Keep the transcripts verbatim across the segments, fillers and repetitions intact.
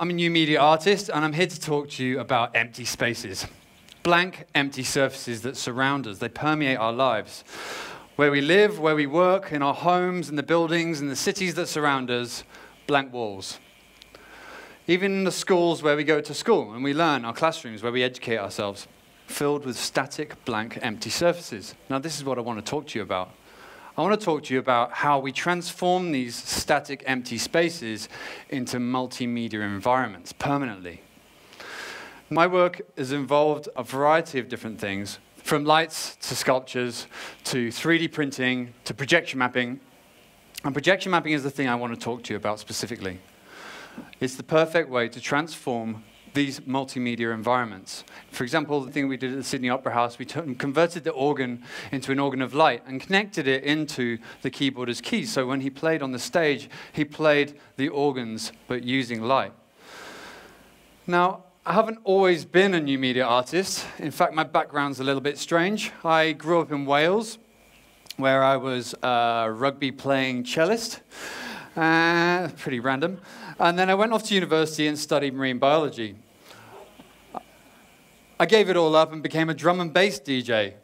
I'm a new media artist, and I'm here to talk to you about empty spaces. Blank, empty surfaces that surround us. They permeate our lives. Where we live, where we work, in our homes, in the buildings, in the cities that surround us, blank walls. Even in the schools where we go to school and we learn, our classrooms where we educate ourselves, filled with static, blank, empty surfaces. Now, this is what I want to talk to you about. I want to talk to you about how we transform these static, empty spaces into multimedia environments permanently. My work has involved a variety of different things, from lights to sculptures, to three D printing, to projection mapping. And projection mapping is the thing I want to talk to you about specifically. It's the perfect way to transform these multimedia environments. For example, the thing we did at the Sydney Opera House, we converted the organ into an organ of light and connected it into the keyboarder's keys. So when he played on the stage, he played the organs, but using light. Now, I haven't always been a new media artist. In fact, my background's a little bit strange. I grew up in Wales, where I was a rugby-playing cellist. Uh, pretty random. And then I went off to university and studied marine biology. I gave it all up and became a drum and bass D J.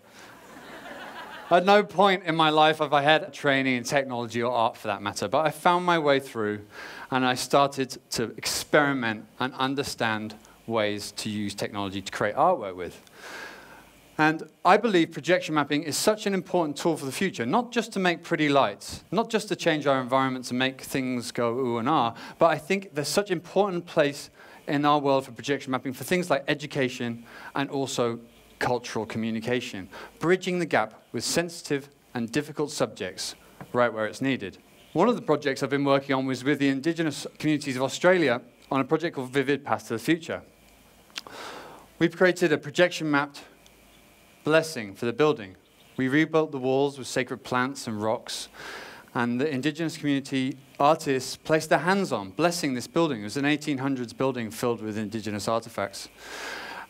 At no point in my life have I had training in technology or art, for that matter, but I found my way through, and I started to experiment and understand ways to use technology to create artwork with. And I believe projection mapping is such an important tool for the future, not just to make pretty lights, not just to change our environments and make things go ooh and ah, but I think there's such an important place in our world for projection mapping for things like education and also cultural communication, bridging the gap with sensitive and difficult subjects right where it's needed. One of the projects I've been working on was with the Indigenous communities of Australia on a project called VIVID Path to the Future. We've created a projection mapped blessing for the building. We rebuilt the walls with sacred plants and rocks, and the Indigenous community artists placed their hands on, blessing this building. It was an eighteen hundreds building filled with Indigenous artifacts.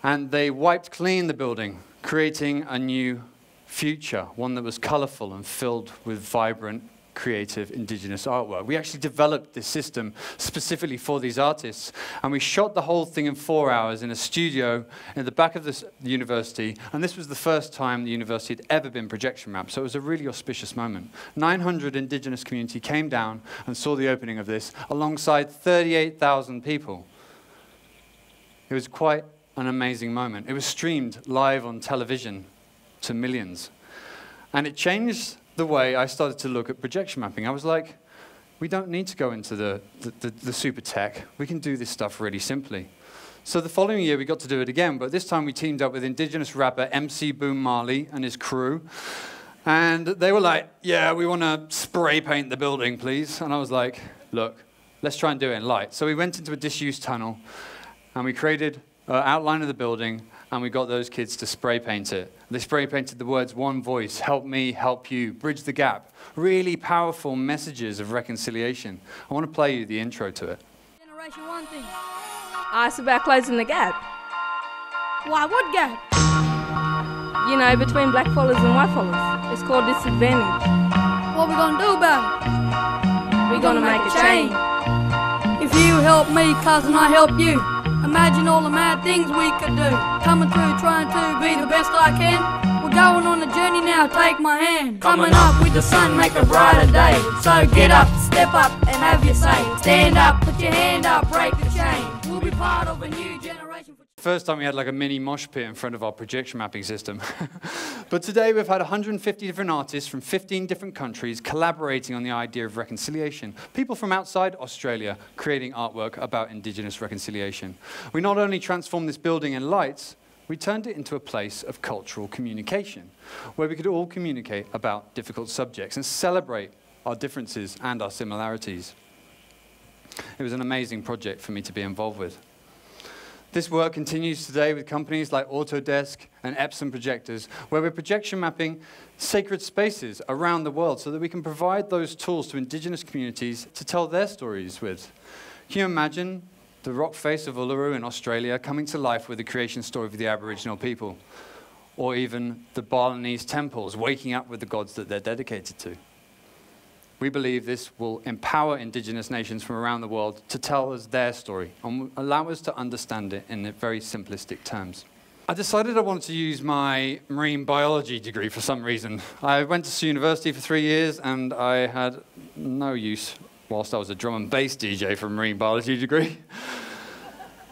And they wiped clean the building, creating a new future, one that was colorful and filled with vibrant, creative Indigenous artwork. We actually developed this system specifically for these artists, and we shot the whole thing in four hours in a studio in the back of this university, and this was the first time the university had ever been projection mapped, so it was a really auspicious moment. nine hundred Indigenous community came down and saw the opening of this alongside thirty-eight thousand people. It was quite an amazing moment. It was streamed live on television to millions, and it changed the way I started to look at projection mapping. I was like, we don't need to go into the, the, the, the super tech. We can do this stuff really simply. So the following year, we got to do it again, but this time we teamed up with Indigenous rapper M C Boom Marley and his crew. And they were like, yeah, we want to spray paint the building, please. And I was like, look, let's try and do it in light. So we went into a disused tunnel, and we created an outline of the building, and we got those kids to spray paint it. They spray painted the words, "One voice, help me, help you, bridge the gap." Really powerful messages of reconciliation. I want to play you the intro to it. Generation one thing. Ah, it's about closing the gap. Why, what gap? You know, between black fellas and white fellas. It's called disadvantage. What we gonna do about it? We gonna, gonna make, make a change. change. If you help me, cousin, I help you. Imagine all the mad things we could do. Coming through, trying to be the best I can. We're going on a journey now, take my hand. Coming up with the sun, make a brighter day. So get up, step up, and have your say. Stand up, put your hand up, break the chain. We'll be part of a new generation. First time we had like a mini mosh pit in front of our projection mapping system. But today we've had one hundred fifty different artists from fifteen different countries collaborating on the idea of reconciliation. People from outside Australia creating artwork about Indigenous reconciliation. We not only transformed this building in lights, we turned it into a place of cultural communication, where we could all communicate about difficult subjects and celebrate our differences and our similarities. It was an amazing project for me to be involved with. This work continues today with companies like Autodesk and Epson Projectors, where we're projection mapping sacred spaces around the world so that we can provide those tools to Indigenous communities to tell their stories with. Can you imagine the rock face of Uluru in Australia coming to life with the creation story of the Aboriginal people? Or even the Balinese temples waking up with the gods that they're dedicated to. We believe this will empower indigenous nations from around the world to tell us their story and allow us to understand it in very simplistic terms. I decided I wanted to use my marine biology degree for some reason. I went to university for three years and I had no use whilst I was a drum and bass D J for a marine biology degree.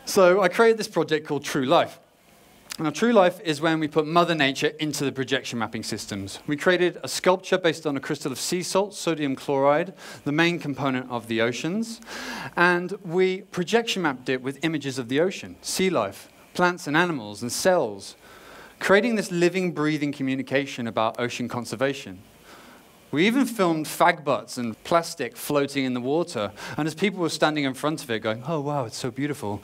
So I created this project called True Life. Now, True Life is when we put Mother Nature into the projection mapping systems. We created a sculpture based on a crystal of sea salt, sodium chloride, the main component of the oceans, and we projection mapped it with images of the ocean, sea life, plants and animals and cells, creating this living, breathing communication about ocean conservation. We even filmed fag butts and plastic floating in the water, and as people were standing in front of it going, oh wow, it's so beautiful,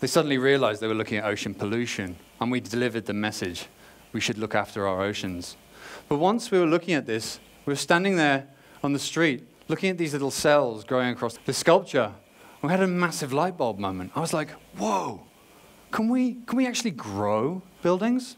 they suddenly realized they were looking at ocean pollution, and we delivered the message, we should look after our oceans. But once we were looking at this, we were standing there on the street, looking at these little cells growing across the sculpture, we had a massive light bulb moment. I was like, whoa, can we, can we actually grow buildings?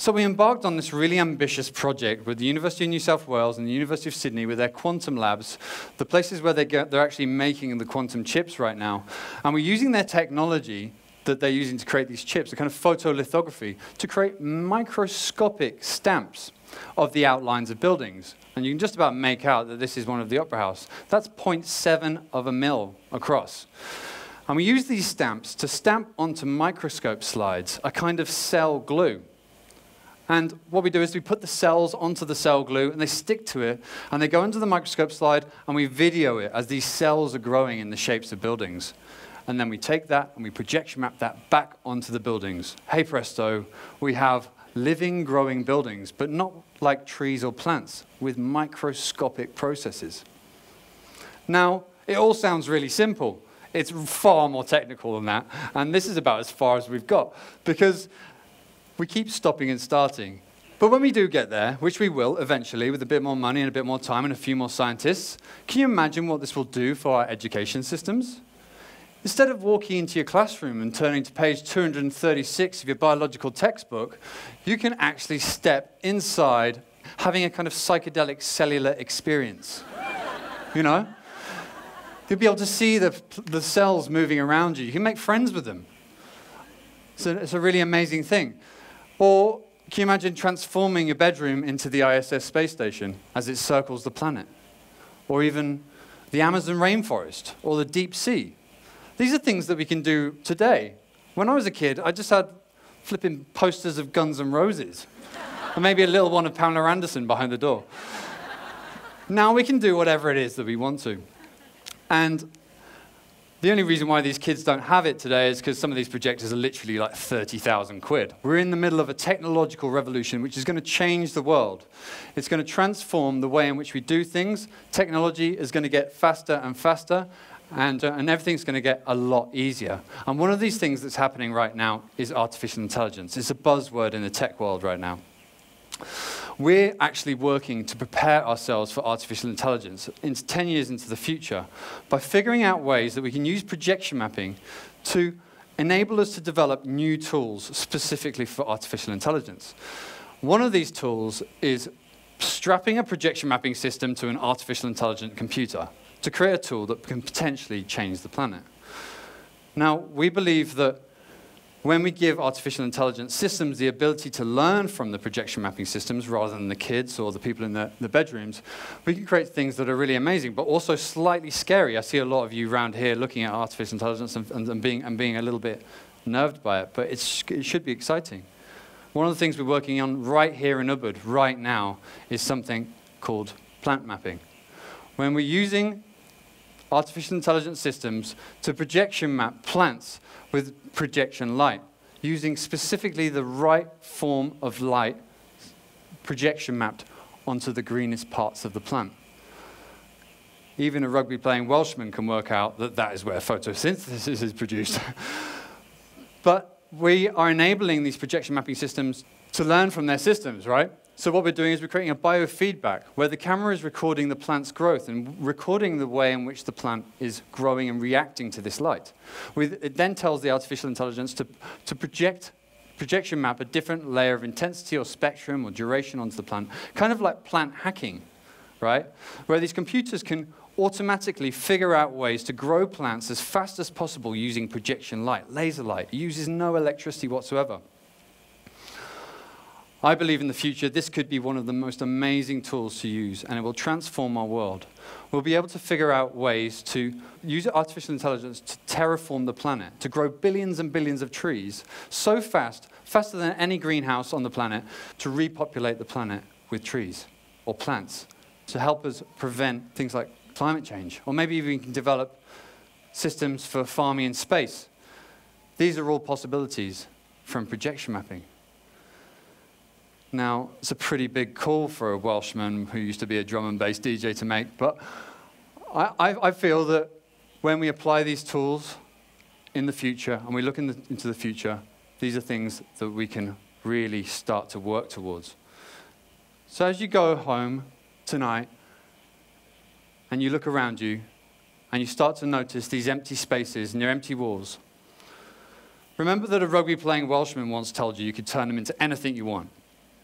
So we embarked on this really ambitious project with the University of New South Wales and the University of Sydney with their quantum labs, the places where they get, they're actually making the quantum chips right now. And we're using their technology that they're using to create these chips, a kind of photolithography, to create microscopic stamps of the outlines of buildings. And you can just about make out that this is one of the Opera House. That's zero point seven of a mil across. And we use these stamps to stamp onto microscope slides, a kind of cell glue. And what we do is we put the cells onto the cell glue and they stick to it and they go into the microscope slide and we video it as these cells are growing in the shapes of buildings. And then we take that and we projection map that back onto the buildings. Hey presto, we have living, growing buildings, but not like trees or plants, with microscopic processes. Now, it all sounds really simple. It's far more technical than that. And this is about as far as we've got, because we keep stopping and starting. But when we do get there, which we will eventually, with a bit more money and a bit more time and a few more scientists, can you imagine what this will do for our education systems? Instead of walking into your classroom and turning to page two hundred thirty-six of your biological textbook, you can actually step inside, having a kind of psychedelic cellular experience, you know? You'll be able to see the, the cells moving around you. You can make friends with them. So it's a really amazing thing. Or can you imagine transforming your bedroom into the I S S space station as it circles the planet? Or even the Amazon rainforest or the deep sea? These are things that we can do today. When I was a kid, I just had flipping posters of Guns N' Roses and maybe a little one of Pamela Anderson behind the door. Now we can do whatever it is that we want to. And the only reason why these kids don't have it today is because some of these projectors are literally like thirty thousand quid. We're in the middle of a technological revolution which is going to change the world. It's going to transform the way in which we do things. Technology is going to get faster and faster, and, uh, and everything's going to get a lot easier. And one of these things that's happening right now is artificial intelligence. It's a buzzword in the tech world right now. We're actually working to prepare ourselves for artificial intelligence into ten years into the future by figuring out ways that we can use projection mapping to enable us to develop new tools specifically for artificial intelligence. One of these tools is strapping a projection mapping system to an artificial intelligent computer to create a tool that can potentially change the planet. Now, we believe that when we give artificial intelligence systems the ability to learn from the projection mapping systems rather than the kids or the people in the, the bedrooms, we can create things that are really amazing, but also slightly scary. I see a lot of you around here looking at artificial intelligence and, and, and, being, and being a little bit nerved by it, but it's, it should be exciting. One of the things we're working on right here in Ubud, right now, is something called plant mapping. When we're using artificial intelligence systems to projection map plants with projection light, using specifically the right form of light projection mapped onto the greenest parts of the plant. Even a rugby-playing Welshman can work out that that is where photosynthesis is produced. But we are enabling these projection mapping systems to learn from their systems, right? So what we're doing is we're creating a biofeedback where the camera is recording the plant's growth and recording the way in which the plant is growing and reacting to this light. It then tells the artificial intelligence to, to project, projection map a different layer of intensity or spectrum or duration onto the plant, kind of like plant hacking, right? Where these computers can automatically figure out ways to grow plants as fast as possible using projection light, laser light. It uses no electricity whatsoever. I believe in the future this could be one of the most amazing tools to use, and it will transform our world. We'll be able to figure out ways to use artificial intelligence to terraform the planet, to grow billions and billions of trees so fast, faster than any greenhouse on the planet, to repopulate the planet with trees or plants, to help us prevent things like climate change, or maybe even we can develop systems for farming in space. These are all possibilities from projection mapping. Now, it's a pretty big call for a Welshman who used to be a drum and bass D J to make, but I, I, I feel that when we apply these tools in the future, and we look in the, into the future, these are things that we can really start to work towards. So as you go home tonight, and you look around you, and you start to notice these empty spaces and your empty walls, remember that a rugby-playing Welshman once told you you could turn them into anything you want.